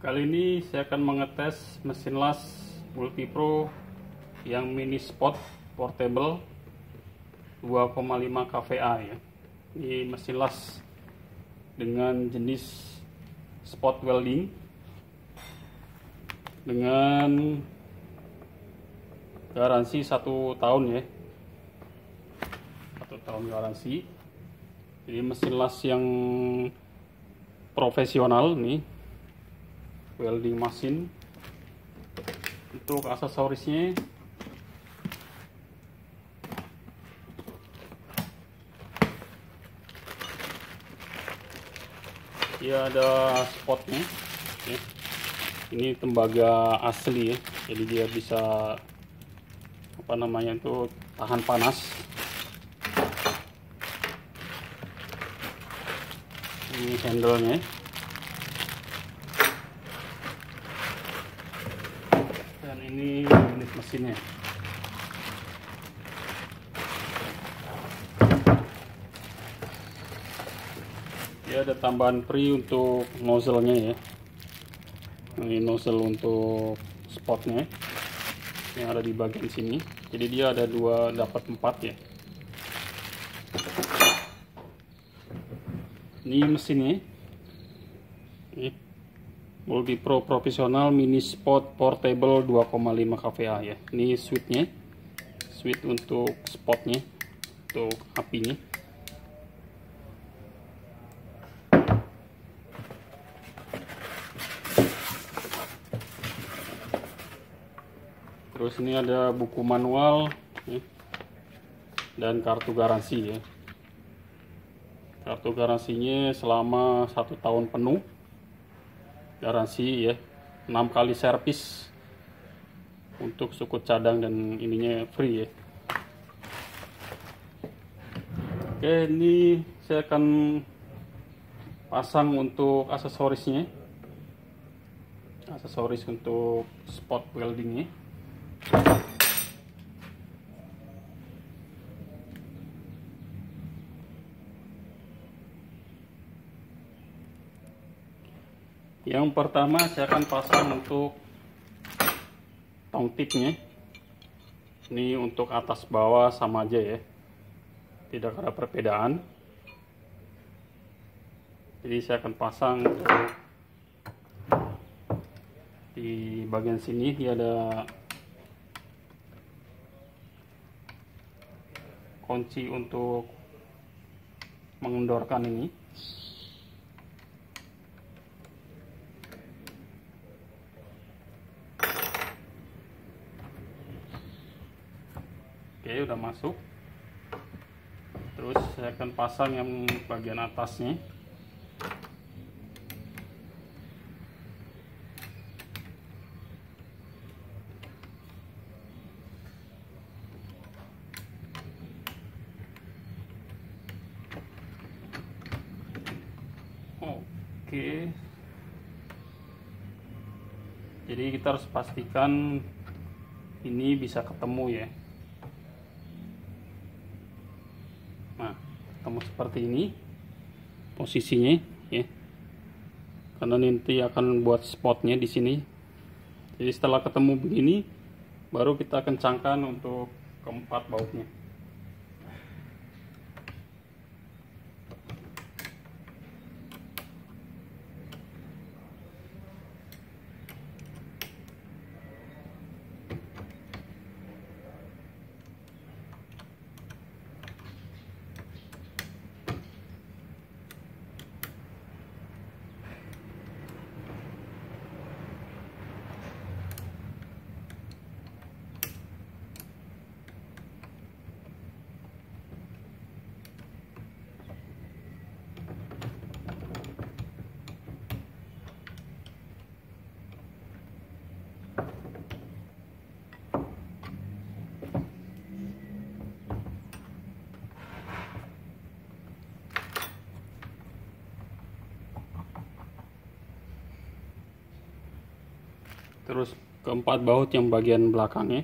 Kali ini saya akan mengetes mesin las Multipro yang mini spot portable 2,5 kva ya. Ini mesin las dengan jenis spot welding dengan garansi 1 tahun ya. 1 tahun garansi. Jadi mesin las yang profesional nih. Welding mesin. Untuk aksesorisnya ya ada spotnya. Oke. Ini tembaga asli ya, jadi dia bisa tahan panas. Ini handle-nya. Dan ini unit mesinnya. Dia ada tambahan free untuk nozzle-nya ya. Ini nozzle untuk spotnya yang ada di bagian sini. Jadi dia ada 2, dapat 4 ya. Ini mesinnya. Ini Multipro Profesional Mini Spot Portable 2,5 kva ya. Ini switchnya, switch untuk spotnya, untuk apinya. Terus ini ada buku manual ya, dan kartu garansi ya. Kartu garansinya selama 1 tahun penuh. Garansi ya, 6 kali servis untuk suku cadang dan ininya free ya. Oke, ini saya akan pasang untuk aksesorisnya, aksesoris untuk spot weldingnya. Yang pertama saya akan pasang untuk tongtiknya. Ini untuk atas bawah sama aja ya, tidak ada perbedaan. Jadi saya akan pasang di bagian sini. Dia ada kunci untuk mengendorkan ini. Oke, udah masuk. Terus saya akan pasang yang bagian atasnya. Oke. Jadi kita harus pastikan ini bisa ketemu ya. Nah, ketemu seperti ini posisinya ya, karena nanti akan buat spotnya di sini. Jadi setelah ketemu begini baru kita kencangkan untuk keempat bautnya. Terus keempat baut yang bagian belakangnya.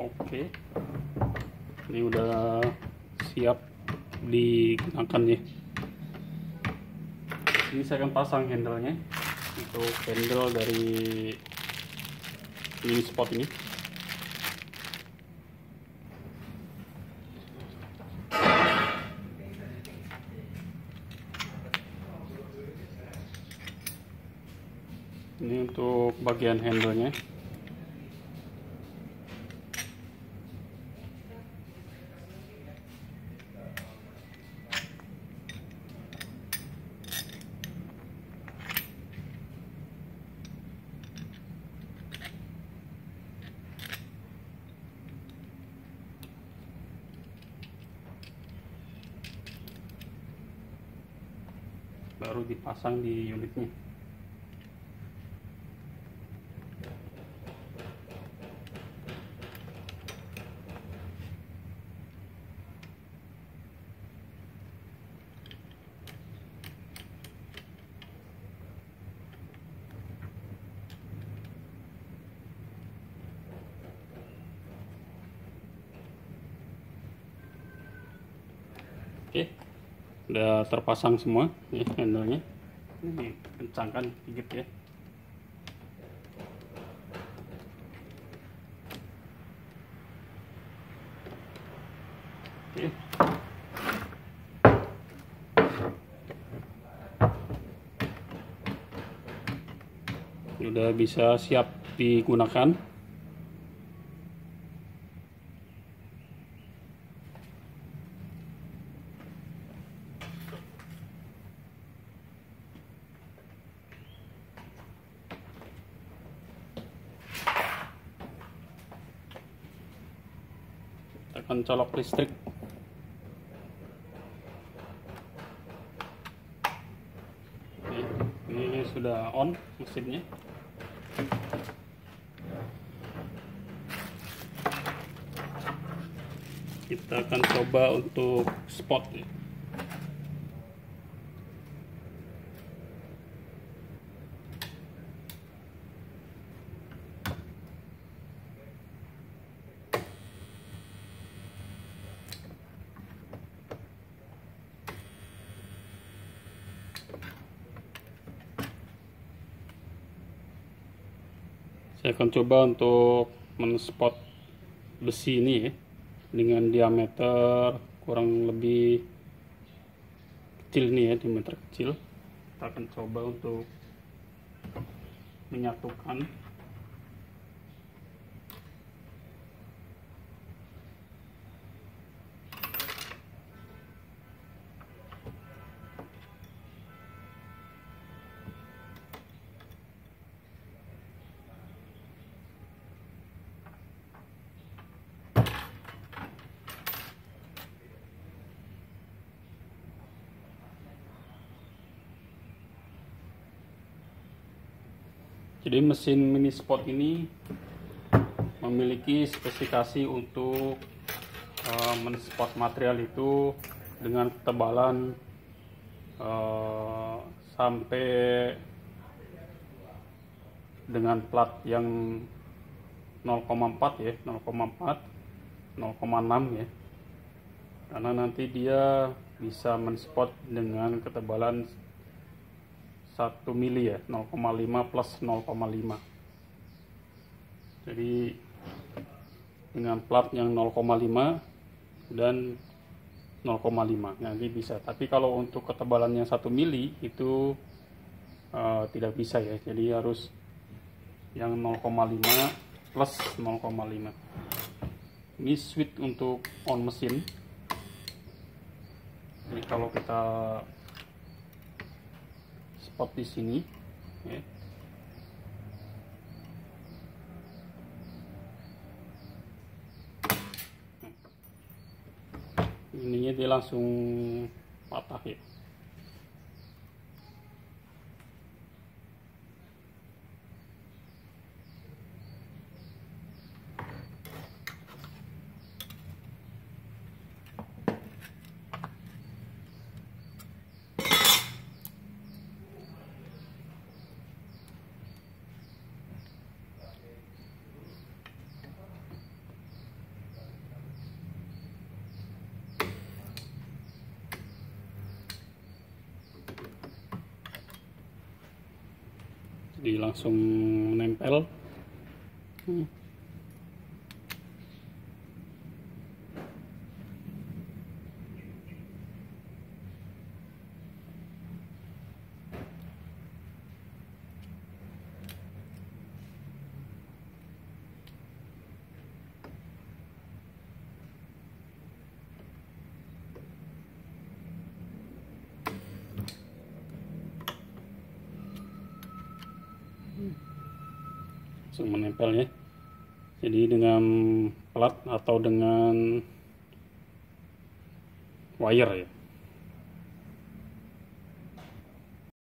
Oke, ini udah siap digunakan ya. Ini saya akan pasang handle-nya, untuk handle dari mini spot ini. Ini untuk bagian handle-nya. Baru dipasang di unitnya. Oke, udah terpasang semua ya handle-nya. Ini kencangkan dikit ya. Oke. Udah bisa siap digunakan. Akan colok listrik. Ini sudah on mesinnya. Kita akan coba untuk spot. Saya akan coba untuk men-spot besi ini ya, dengan diameter kurang lebih kecil ini ya, diameter kecil. Kita akan coba untuk menyatukan. Jadi mesin mini spot ini memiliki spesifikasi untuk men-spot material itu dengan ketebalan sampai dengan plat yang 0,4 ya, 0,4, 0,6 ya. Karena nanti dia bisa men-spot dengan ketebalan 1 mili ya, 0,5 plus 0,5. Jadi dengan plat yang 0,5 dan 0,5 nanti bisa. Tapi kalau untuk ketebalannya 1 mili itu tidak bisa ya. Jadi harus yang 0,5 plus 0,5. Ini switch untuk on mesin. Jadi kalau kita spot di sini, ya. Ininya dia langsung patah ya. Jadi langsung nempel. Menempelnya jadi dengan plat atau dengan wire ya.